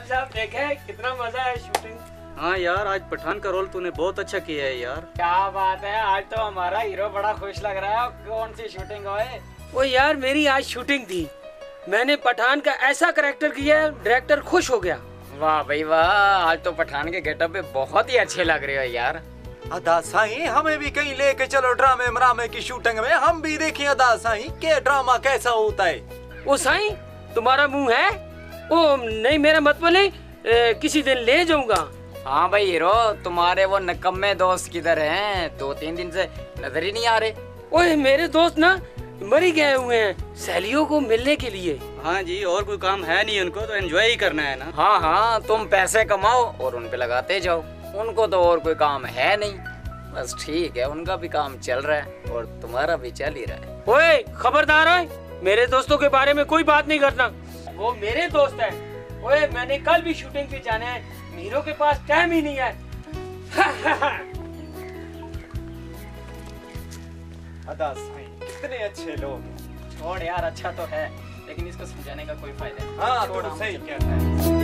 मोहम्मद साहब देखे कितना मजा है शूटिंग। हाँ यार, आज पठान का रोल तूने बहुत अच्छा किया है यार। क्या बात है, आज तो हमारा हीरो बड़ा खुश लग रहा है। कौन सी शूटिंग है? वो यार मेरी आज शूटिंग थी, मैंने पठान का ऐसा करेक्टर किया डायरेक्टर खुश हो गया। वाह भाई वाह, आज तो पठान के गेटअप पे बहुत ही अच्छे लग रहे हो यार। अदा साईं हमें भी कहीं लेके चलो, ड्रामे मरामे की शूटिंग में हम भी देखें अदा साईं के ड्रामा कैसा होता है। ओ साईं तुम्हारा मुंह है, ओ नहीं मेरा मत बोले, किसी दिन ले जाऊंगा। हाँ भाई हीरो, तुम्हारे वो नकम्मे दोस्त किधर हैं? 2-3 दिन से नजर ही नहीं आ रहे। ओए मेरे दोस्त ना मरी गए हुए हैं सहेलियों को मिलने के लिए। हाँ जी, और कोई काम है नहीं उनको, तो एंजॉय ही करना है ना। हाँ हाँ, तुम पैसे कमाओ और उन पे लगाते जाओ, उनको तो और कोई काम है नहीं। बस ठीक है, उनका भी काम चल रहा है और तुम्हारा भी चल ही रहा है। ओए खबरदार है, मेरे दोस्तों के बारे में कोई बात नहीं करना, वो मेरे दोस्त है। ओए मैंने कल भी शूटिंग पे जाना है, हीरो के पास टाइम ही नहीं है। अदा साईं कितने अच्छे लोग हैं। और यार अच्छा तो है, लेकिन इसको समझाने का कोई फायदा नहीं। हाँ तो सही कहता है।